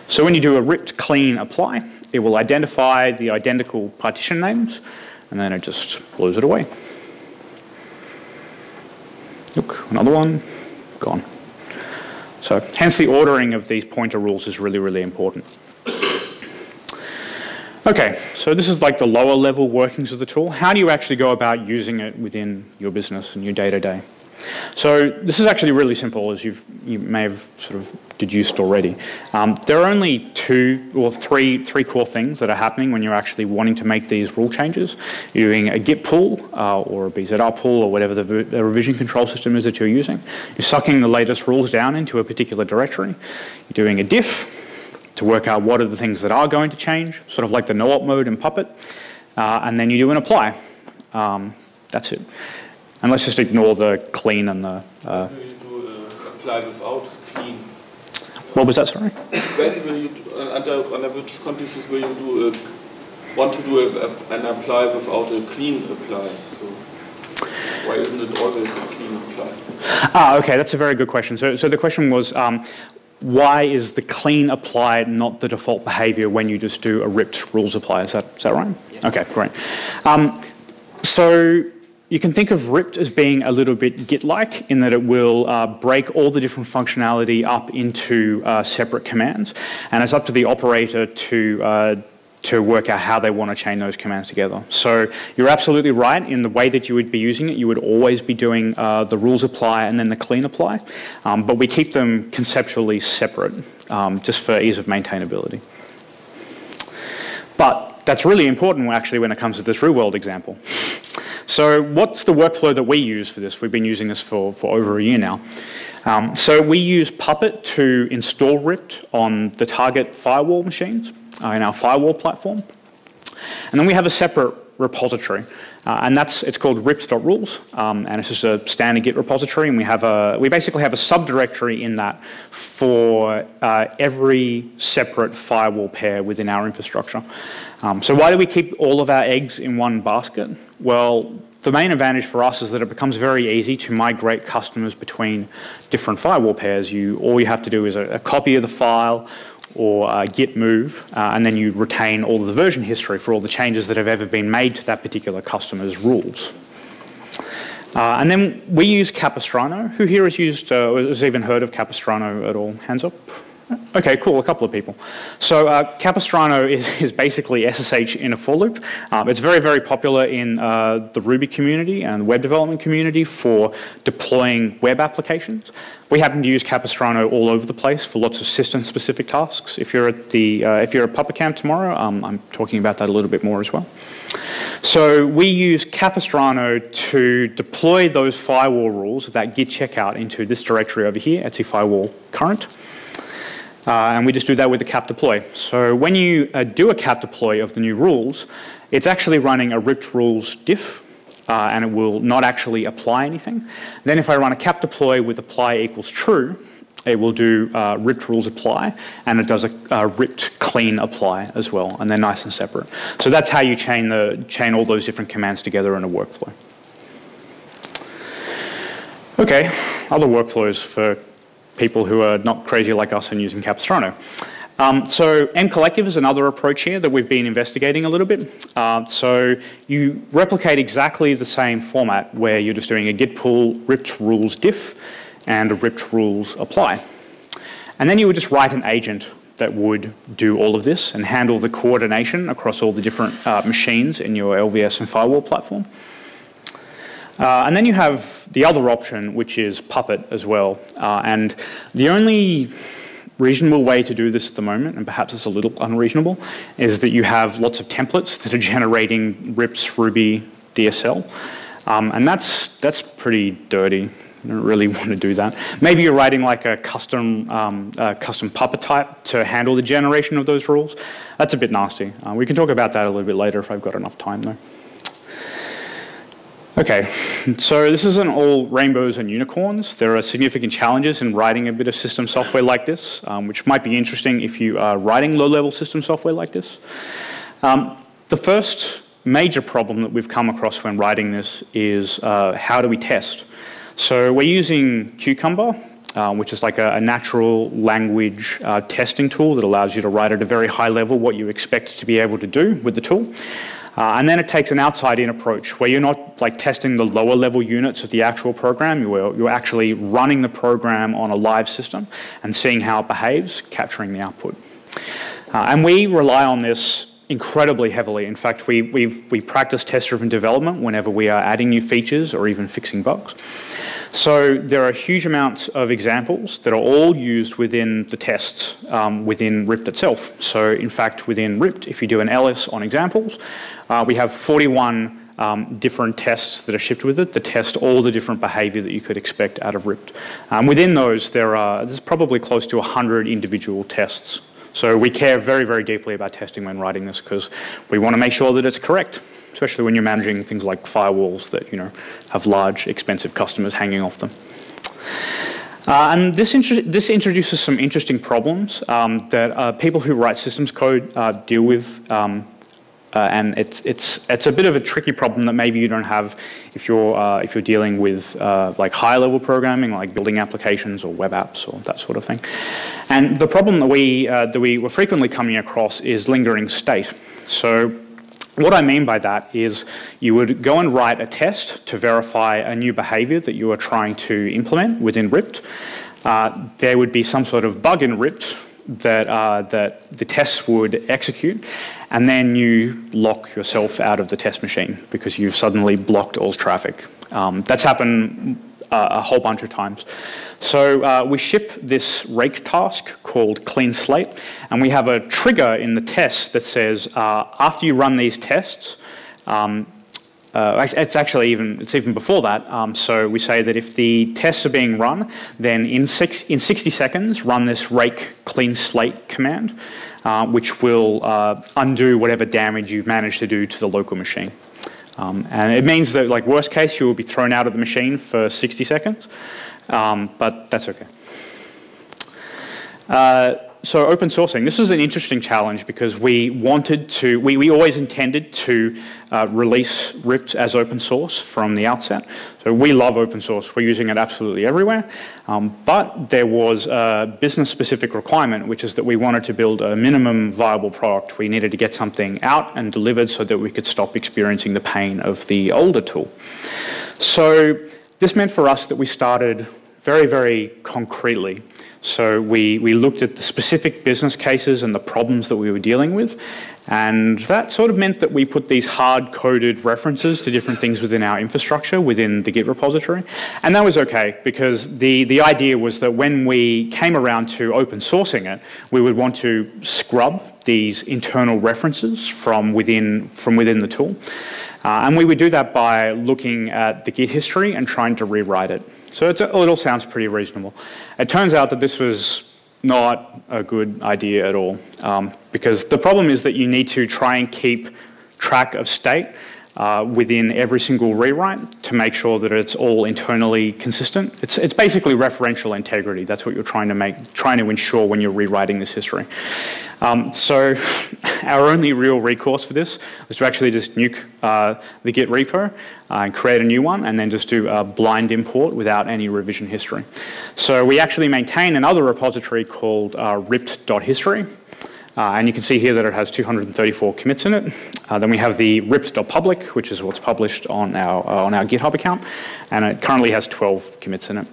So when you do a ripped clean apply, it will identify the identical partition names, and then it just blows it away. Look, another one, gone. So hence the ordering of these pointer rules is really, really important. Okay, so this is like the lower level workings of the tool. How do you actually go about using it within your business and your day-to-day? So this is actually really simple, as you've, you may have sort of deduced already. Um, there are only two or three, three core things that are happening when you're actually wanting to make these rule changes. You're doing a git pull uh, or a B Z R pull or whatever the, the revision control system is that you're using. You're sucking the latest rules down into a particular directory. You're doing a diff to work out what are the things that are going to change, sort of like the no-op mode in Puppet, uh, and then you do an apply. Um, that's it. And let's just ignore the clean and the... Uh, when will you do uh, apply without clean? What was that, sorry? When will you, do, uh, under, under which conditions will you do a, want to do a, a, an apply without a clean apply? So why isn't it always a clean apply? Ah, okay, that's a very good question. So, so the question was, um, why is the clean apply not the default behavior when you just do a ripped rules apply? Is that, is that right? Yeah. Okay, great. Um, so you can think of ripped as being a little bit git-like in that it will uh, break all the different functionality up into uh, separate commands, and it's up to the operator to uh, to work out how they want to chain those commands together. So you're absolutely right. In the way that you would be using it, you would always be doing uh, the rules apply and then the clean apply, um, but we keep them conceptually separate um, just for ease of maintainability. But that's really important actually when it comes to this real world example. So what's the workflow that we use for this? We've been using this for, for over a year now. Um, so we use Puppet to install ripped on the target firewall machines uh, in our firewall platform. And then we have a separate repository, uh, and that's, it's called ripped.rules, um, and it's just a standard Git repository, and we have a, we basically have a subdirectory in that for uh, every separate firewall pair within our infrastructure. Um, so why do we keep all of our eggs in one basket? Well, the main advantage for us is that it becomes very easy to migrate customers between different firewall pairs. You, all you have to do is a, a copy of the file or a git move, uh, and then you retain all of the version history for all the changes that have ever been made to that particular customer's rules. Uh, and then we use Capistrano. Who here has used, uh, has even heard of Capistrano at all? Hands up. Okay, cool, a couple of people. So uh, Capistrano is, is basically S S H in a for loop. Um, it's very, very popular in uh, the Ruby community and web development community for deploying web applications. We happen to use Capistrano all over the place for lots of system-specific tasks. If you're at the, uh, if you're at PupperCamp tomorrow, um, I'm talking about that a little bit more as well. So we use Capistrano to deploy those firewall rules, that git checkout, into this directory over here, etsy firewall current. Uh, and we just do that with a cap deploy. So when you uh, do a cap deploy of the new rules, it's actually running a ripped rules diff, uh, and it will not actually apply anything. Then if I run a cap deploy with apply equals true, it will do uh, ripped rules apply, and it does a uh, ripped clean apply as well, and they're nice and separate. So that's how you chain, the, chain all those different commands together in a workflow. Okay, other workflows for people who are not crazy like us and using Capistrano. Um, so mCollective is another approach here that we've been investigating a little bit. Uh, so you replicate exactly the same format where you're just doing a git pull ripped rules diff, and the ripped rules apply. And then you would just write an agent that would do all of this and handle the coordination across all the different uh, machines in your L V S and firewall platform. Uh, and then you have the other option, which is Puppet as well. Uh, and the only reasonable way to do this at the moment, and perhaps it's a little unreasonable, is that you have lots of templates that are generating R I Ps, Ruby, D S L. Um, and that's, that's pretty dirty. You don't really want to do that. Maybe you're writing like a custom, um, a custom Puppet type to handle the generation of those rules. That's a bit nasty. Uh, we can talk about that a little bit later if I've got enough time though. Okay, so this isn't all rainbows and unicorns. There are significant challenges in writing a bit of system software like this, um, which might be interesting if you are writing low-level system software like this. Um, the first major problem that we've come across when writing this is uh, how do we test? So we're using Cucumber, uh, which is like a, a natural language uh, testing tool that allows you to write at a very high level what you expect to be able to do with the tool. Uh, and then it takes an outside-in approach where you're not like testing the lower-level units of the actual program. You are, you're actually running the program on a live system and seeing how it behaves, capturing the output. Uh, and we rely on this incredibly heavily. In fact, we, we've, we practice test-driven development whenever we are adding new features or even fixing bugs. So there are huge amounts of examples that are all used within the tests um, within R I P T itself. So in fact, within R I P T, if you do an L S on examples, uh, we have forty-one um, different tests that are shipped with it that test all the different behavior that you could expect out of R I P T. Um, within those, there are there's probably close to one hundred individual tests. So we care very, very deeply about testing when writing this because we want to make sure that it's correct, especially when you're managing things like firewalls that, you know, have large, expensive customers hanging off them. Uh, and this, this introduces some interesting problems um, that uh, people who write systems code uh, deal with. Um, uh, and it's, it's, it's a bit of a tricky problem that maybe you don't have if you're, uh, if you're dealing with uh, like high-level programming, like building applications or web apps or that sort of thing. And the problem that we, uh, that we were frequently coming across is lingering state. So what I mean by that is you would go and write a test to verify a new behavior that you are trying to implement within R I P T. Uh, there would be some sort of bug in R I P T that, uh, that the tests would execute, and then you lock yourself out of the test machine because you've suddenly blocked all traffic. Um, that's happened uh, a whole bunch of times. So uh, we ship this rake task called clean slate, and we have a trigger in the test that says uh, after you run these tests, um, uh, it's actually even it's even before that. Um, so we say that if the tests are being run, then in six in sixty seconds, run this rake clean slate command, uh, which will uh, undo whatever damage you've managed to do to the local machine. Um, and it means that, like, worst case, you will be thrown out of the machine for sixty seconds. Um, but that's okay. Uh, so open sourcing, this is an interesting challenge because we wanted to, we, we always intended to uh, release R I P T as open source from the outset. So we love open source, we're using it absolutely everywhere. Um, but there was a business specific requirement, which is that we wanted to build a minimum viable product. We needed to get something out and delivered so that we could stop experiencing the pain of the older tool. So this meant for us that we started very, very concretely. So we, we looked at the specific business cases and the problems that we were dealing with, and that sort of meant that we put these hard-coded references to different things within our infrastructure, within the Git repository, and that was okay because the, the idea was that when we came around to open sourcing it, we would want to scrub these internal references from within, from within the tool, uh, and we would do that by looking at the Git history and trying to rewrite it. So it's a, it all sounds pretty reasonable. It turns out that this was not a good idea at all, um, because the problem is that you need to try and keep track of state uh, within every single rewrite to make sure that it's all internally consistent. It's, it's basically referential integrity. That's what you're trying to make, trying to ensure when you're rewriting this history. Um, so our only real recourse for this was to actually just nuke uh, the Git repo uh, and create a new one and then just do a blind import without any revision history. So we actually maintain another repository called uh, ript dot history, Uh, and you can see here that it has two hundred thirty-four commits in it. Uh, then we have the ripped.public, which is what's published on our uh, on our GitHub account, and it currently has twelve commits in it.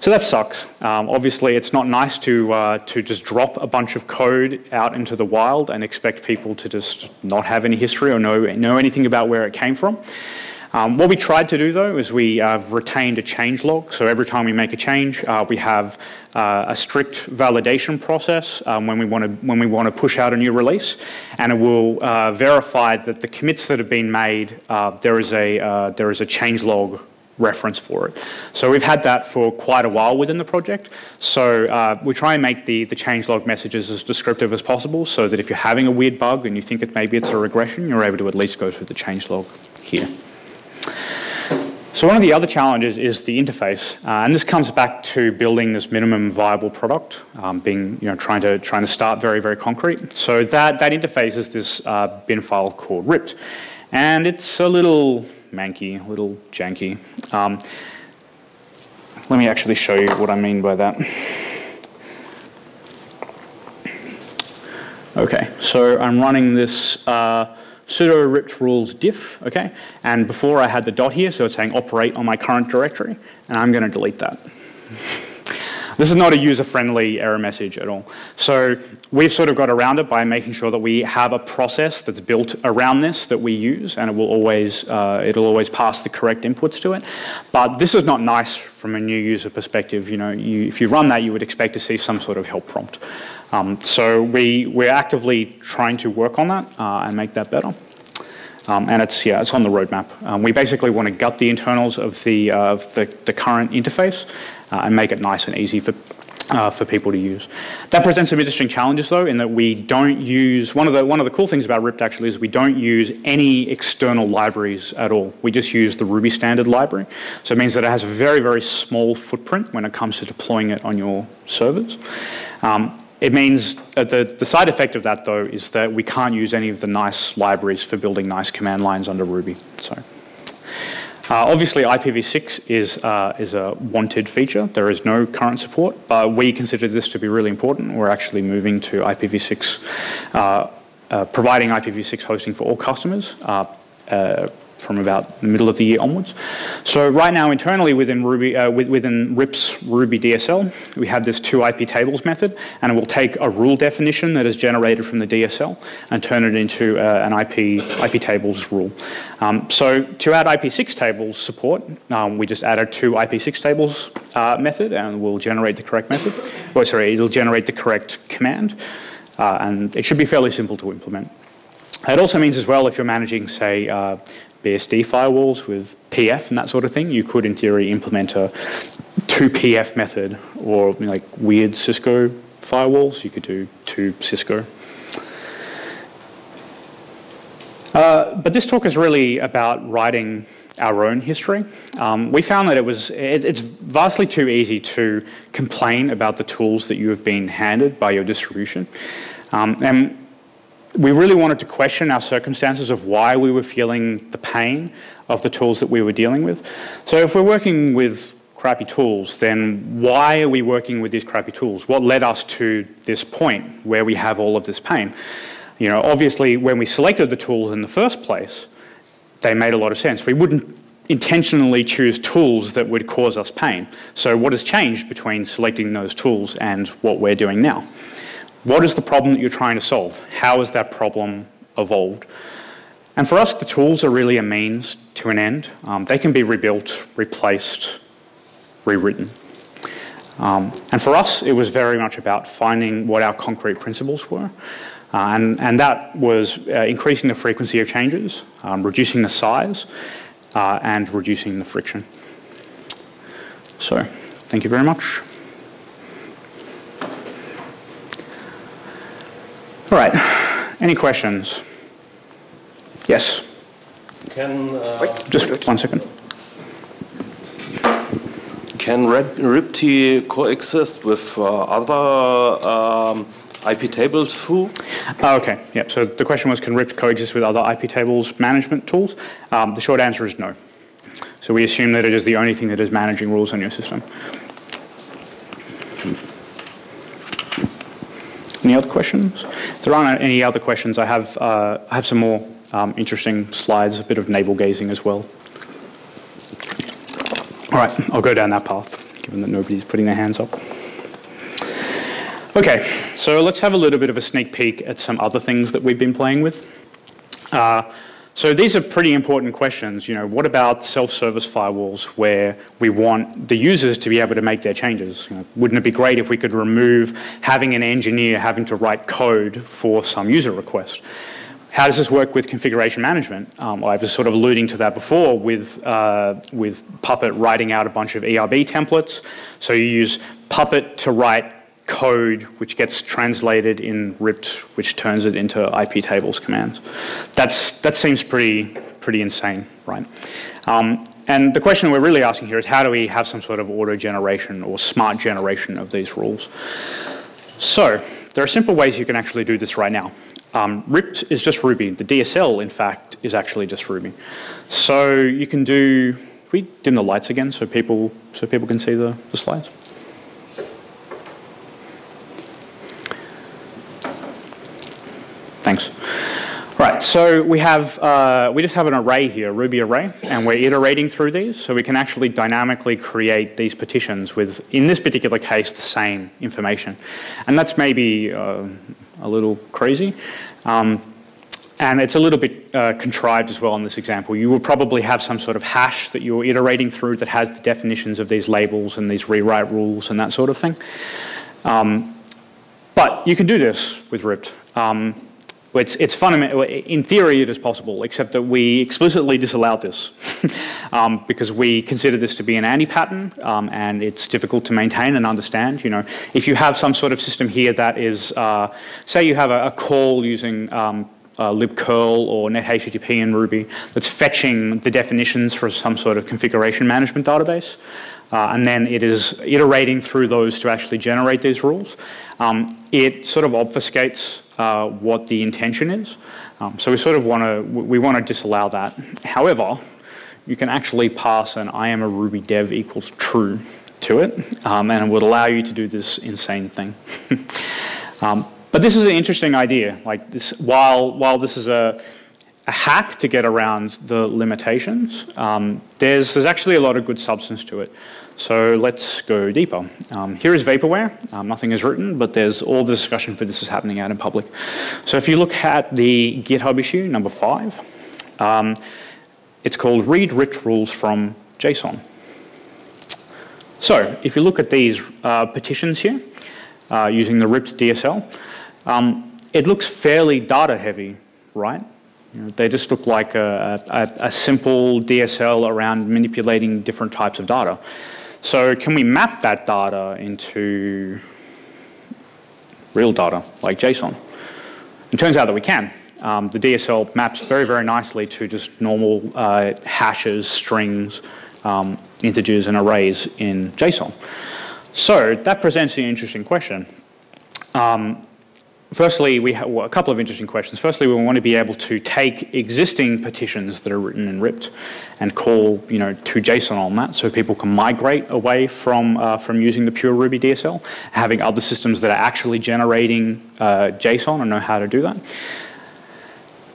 So that sucks. Um, obviously, it's not nice to uh, to just drop a bunch of code out into the wild and expect people to just not have any history or know know anything about where it came from. Um, what we tried to do, though, is we uh, retained a change log. So every time we make a change, uh, we have uh, a strict validation process um, when we want to when we want to push out a new release, and it will uh, verify that the commits that have been made, uh, there is a uh, there is a change log reference for it. So we've had that for quite a while within the project. So uh, we try and make the, the changelog messages as descriptive as possible so that if you're having a weird bug and you think it maybe it's a regression, you're able to at least go through the changelog here. So one of the other challenges is the interface, uh, and this comes back to building this minimum viable product, um, being you know trying to trying to start very very concrete. So that that interface is this uh, bin file called ripped, and it's a little manky, a little janky. Um, let me actually show you what I mean by that. Okay, so I'm running this. Uh, sudo ripped rules diff, okay? And before I had the dot here, so it's saying operate on my current directory, and I'm gonna delete that. This is not a user-friendly error message at all. So we've sort of got around it by making sure that we have a process that's built around this that we use, and it will always, uh, it'll always pass the correct inputs to it. But this is not nice from a new user perspective. You know, you, if you run that, you would expect to see some sort of help prompt. Um, so we, we're actively trying to work on that uh, and make that better. Um, and it's, yeah, it's on the roadmap. Um, we basically want to gut the internals of the, uh, of the, the current interface uh, and make it nice and easy for, uh, for people to use. That presents some interesting challenges, though, in that we don't use, one of the, one of the cool things about ripped, actually, is we don't use any external libraries at all. We just use the Ruby standard library. So it means that it has a very, very small footprint when it comes to deploying it on your servers. Um, It means, uh, the, the side effect of that, though, is that we can't use any of the nice libraries for building nice command lines under Ruby. So, uh, obviously, I P v six is, uh, is a wanted feature. There is no current support, but we consider this to be really important. We're actually moving to I P v six, uh, uh, providing I P v six hosting for all customers uh, uh, from about the middle of the year onwards. So right now, internally within Ruby, uh, within RIP's Ruby D S L, we have this two I P tables method, and it will take a rule definition that is generated from the D S L and turn it into uh, an I P I P tables rule. Um, so to add I P six tables support, um, we just add a two I P six tables uh, method, and we'll generate the correct method. Oh, sorry, it'll generate the correct command, uh, and it should be fairly simple to implement. It also means as well, if you're managing, say, uh, B S D firewalls with P F and that sort of thing, you could in theory implement a two P F method, or like weird Cisco firewalls, you could do two Cisco. Uh, but this talk is really about writing our own history. Um, we found that it was, it, it's vastly too easy to complain about the tools that you have been handed by your distribution. Um, and we really wanted to question our circumstances of why we were feeling the pain of the tools that we were dealing with. So if we're working with crappy tools, then why are we working with these crappy tools? What led us to this point where we have all of this pain? You know, obviously, when we selected the tools in the first place, they made a lot of sense. We wouldn't intentionally choose tools that would cause us pain. So what has changed between selecting those tools and what we're doing now? What is the problem that you're trying to solve? How has that problem evolved? And for us, the tools are really a means to an end. Um, they can be rebuilt, replaced, rewritten. Um, and for us, it was very much about finding what our concrete principles were. Uh, and, and that was uh, increasing the frequency of changes, um, reducing the size, uh, and reducing the friction. So, thank you very much. All right. Any questions? Yes. Can uh, wait, just wait. one second. Can RIPT coexist with uh, other um, I P tables too? Uh, okay. Yep. So the question was, can RIPT coexist with other I P tables management tools? Um, the short answer is no. So we assume that it is the only thing that is managing rules on your system. Any other questions? If there aren't any other questions, I have, uh, I have some more um, interesting slides, a bit of navel gazing as well. All right, I'll go down that path, given that nobody's putting their hands up. Okay, so let's have a little bit of a sneak peek at some other things that we've been playing with. Uh, so these are pretty important questions. You know, what about self-service firewalls where we want the users to be able to make their changes? You know, wouldn't it be great if we could remove having an engineer having to write code for some user request? How does this work with configuration management? Um, I was sort of alluding to that before with, uh, with Puppet writing out a bunch of E R B templates. So you use Puppet to write code which gets translated in ript, which turns it into iptables commands. That's, that seems pretty, pretty insane, right? Um, and the question we're really asking here is how do we have some sort of auto-generation or smart generation of these rules? So there are simple ways you can actually do this right now. Um, ript is just Ruby. The D S L, in fact, is actually just Ruby. So you can do, can we dim the lights again so people, so people can see the, the slides? Thanks. Right, so we have, uh, we just have an array here, Ruby array, and we're iterating through these, so we can actually dynamically create these petitions with, in this particular case, the same information. And that's maybe uh, a little crazy. Um, and it's a little bit uh, contrived as well in this example. You will probably have some sort of hash that you're iterating through that has the definitions of these labels and these rewrite rules and that sort of thing. Um, but you can do this with ript. Um, It's, it's fundamental. In theory, it is possible, except that we explicitly disallowed this um, because we consider this to be an anti-pattern, um, and it's difficult to maintain and understand. You know, if you have some sort of system here that is, uh, say, you have a, a call using um, uh, libcurl or nethttp in Ruby that's fetching the definitions for some sort of configuration management database, uh, and then it is iterating through those to actually generate these rules. Um, it sort of obfuscates Uh, what the intention is. Um, so we sort of want to, we want to disallow that. However, you can actually pass an I am a Ruby dev equals true to it, um, and it would allow you to do this insane thing. um, but this is an interesting idea. Like this, while, while this is a, a hack to get around the limitations, um, there's, there's actually a lot of good substance to it. So let's go deeper. Um, here is vaporware. Um, nothing is written, but there's all the discussion for this is happening out in public. So if you look at the GitHub issue, number five, um, it's called Read Ripped Rules from JSON. So if you look at these uh, petitions here, uh, using the ripped D S L, um, it looks fairly data heavy, right? You know, they just look like a, a, a simple D S L around manipulating different types of data. So can we map that data into real data, like JSON? It turns out that we can. Um, the D S L maps very, very nicely to just normal uh, hashes, strings, um, integers, and arrays in JSON. So that presents an interesting question. Um, Firstly, we have well, a couple of interesting questions. Firstly, we want to be able to take existing petitions that are written in ript and call, you know, to JSON on that, so people can migrate away from uh, from using the pure Ruby D S L, having other systems that are actually generating uh, JSON and know how to do that.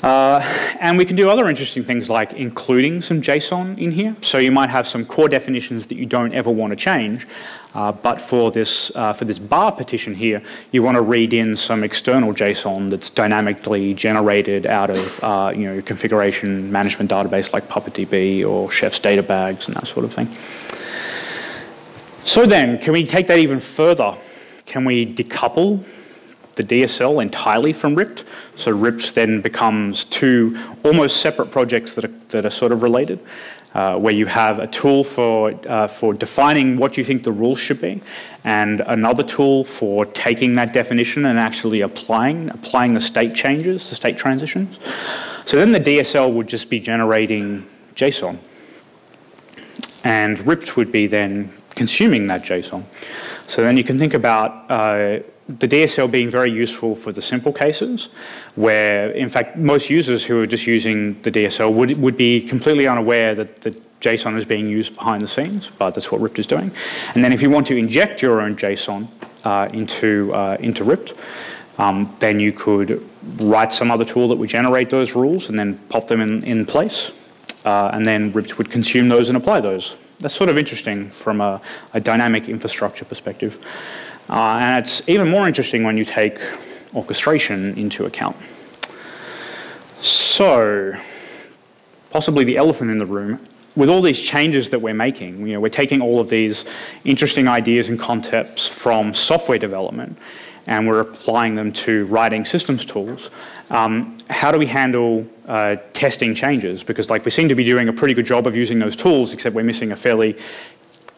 Uh, and we can do other interesting things like including some JSON in here. So you might have some core definitions that you don't ever want to change, uh, but for this, uh, for this bar petition here, you want to read in some external JSON that's dynamically generated out of uh, you know, configuration management database like PuppetDB or Chef's data bags and that sort of thing. So then, can we take that even further? Can we decouple the D S L entirely from ript? So ript then becomes two almost separate projects that are, that are sort of related, uh, where you have a tool for, uh, for defining what you think the rules should be, and another tool for taking that definition and actually applying, applying the state changes, the state transitions. So then the D S L would just be generating JSON, and ript would be then consuming that JSON. So then you can think about uh, the D S L being very useful for the simple cases where, in fact, most users who are just using the D S L would, would be completely unaware that the JSON is being used behind the scenes, but that's what ript is doing. And then if you want to inject your own JSON uh, into, uh, into ript, Um, then you could write some other tool that would generate those rules and then pop them in, in place. Uh, and then R I P S would consume those and apply those. That's sort of interesting from a, a dynamic infrastructure perspective. Uh, and it's even more interesting when you take orchestration into account. So, possibly the elephant in the room, with all these changes that we're making, you know, we're taking all of these interesting ideas and concepts from software development and we're applying them to writing systems tools. Um, how do we handle uh, testing changes? Because like we seem to be doing a pretty good job of using those tools, except we're missing a fairly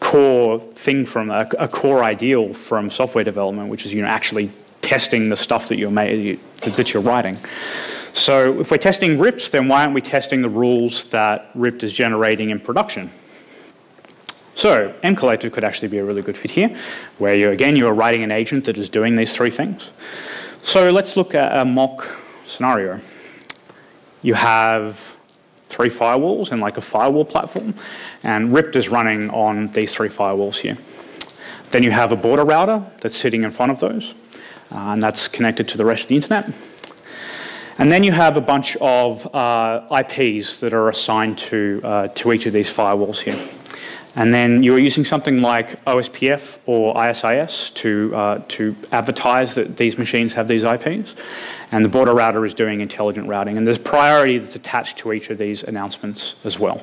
core thing from, a, a core ideal from software development, which is, you know, actually testing the stuff that you're, made, that you're writing. So if we're testing R I P S, then why aren't we testing the rules that R I P is generating in production? So mCollective could actually be a really good fit here, where you again, you're writing an agent that is doing these three things. So let's look at a mock scenario. You have three firewalls and like a firewall platform, and R I P is running on these three firewalls here. Then you have a border router that's sitting in front of those, uh, and that's connected to the rest of the internet. And then you have a bunch of uh, I Ps that are assigned to, uh, to each of these firewalls here. And then you're using something like O S P F or I S I S to, uh, to advertise that these machines have these I Ps. And the border router is doing intelligent routing. And there's priority that's attached to each of these announcements as well.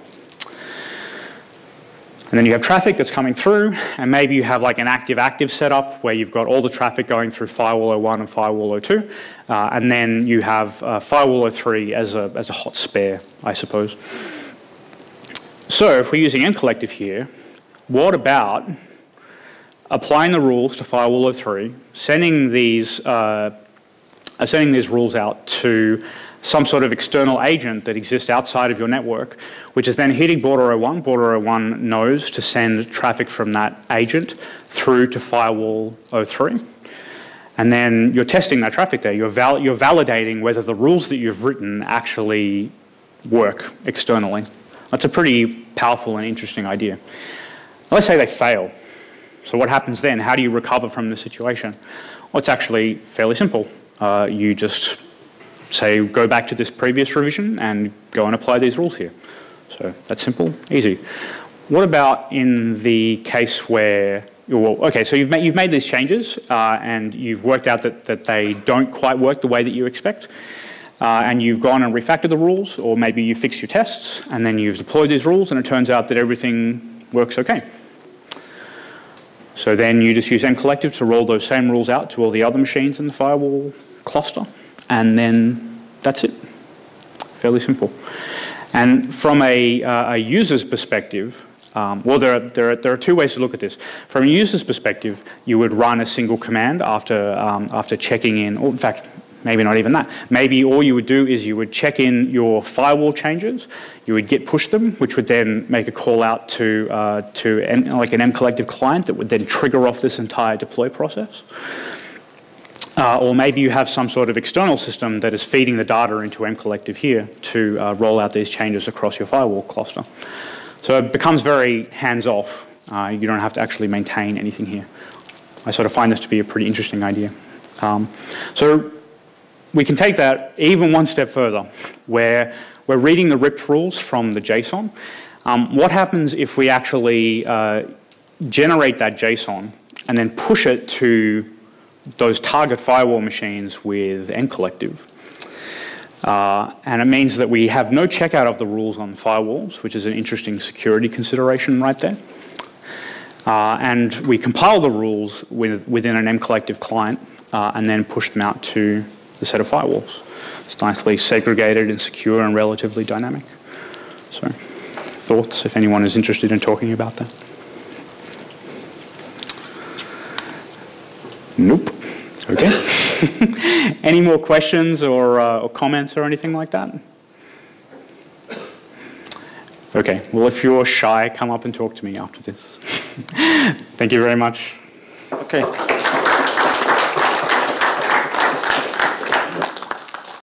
And then you have traffic that's coming through, and maybe you have like an active-active setup where you've got all the traffic going through firewall oh one and firewall oh two, uh, and then you have uh, firewall oh three as a, as a hot spare, I suppose. So if we're using mCollective here, what about applying the rules to firewall oh three, sending these, uh, sending these rules out to some sort of external agent that exists outside of your network, which is then hitting border oh one. Border oh one knows to send traffic from that agent through to firewall oh three. And then you're testing that traffic there. You're, val you're validating whether the rules that you've written actually work externally. That's a pretty powerful and interesting idea. Let's say they fail. So what happens then? How do you recover from this situation? Well, it's actually fairly simple. Uh, you just say, go back to this previous revision and go and apply these rules here. So that's simple, easy. What about in the case where, well, okay, so you've made, you've made these changes uh, and you've worked out that, that they don't quite work the way that you expect, uh, and you've gone and refactored the rules, or maybe you fixed your tests and then you've deployed these rules and it turns out that everything works okay. So then you just use mCollective to roll those same rules out to all the other machines in the firewall cluster. And then that's it, fairly simple. And from a, uh, a user's perspective, um, well, there are, there, are, there are two ways to look at this. From a user's perspective, you would run a single command after, um, after checking in, or in fact, maybe not even that. Maybe all you would do is you would check in your firewall changes, you would git push them, which would then make a call out to, uh, to an, like an mCollective client that would then trigger off this entire deploy process. Uh, or maybe you have some sort of external system that is feeding the data into mCollective here to uh, roll out these changes across your firewall cluster. So it becomes very hands-off. Uh, you don't have to actually maintain anything here. I sort of find this to be a pretty interesting idea. Um, so we can take that even one step further, where we're reading the R I P rules from the JSON. Um, what happens if we actually uh, generate that JSON and then push it to those target firewall machines with mCollective. Uh, and it means that we have no checkout of the rules on firewalls, which is an interesting security consideration right there. Uh, and we compile the rules with, within an mCollective client uh, and then push them out to the set of firewalls. It's nicely segregated and secure and relatively dynamic. So, thoughts if anyone is interested in talking about that? Nope. Okay. Any more questions or, uh, or comments or anything like that? Okay. Well, if you're shy, come up and talk to me after this. Thank you very much. Okay.